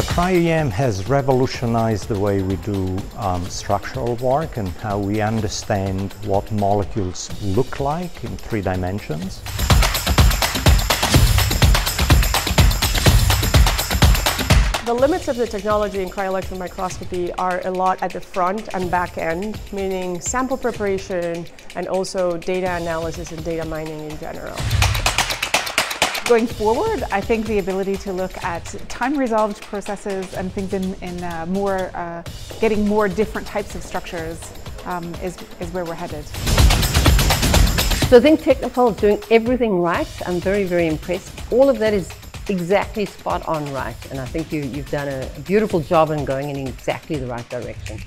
CryoEM has revolutionized the way we do structural work and how we understand what molecules look like in 3 dimensions. The limits of the technology in cryo-electron microscopy are a lot at the front and back end, meaning sample preparation and also data analysis and data mining in general. Going forward, I think the ability to look at time-resolved processes and things getting more different types of structures is where we're headed. So I think Technopole is doing everything right. I'm very, very impressed. All of that is exactly spot on right, and I think you've done a beautiful job in going in exactly the right direction.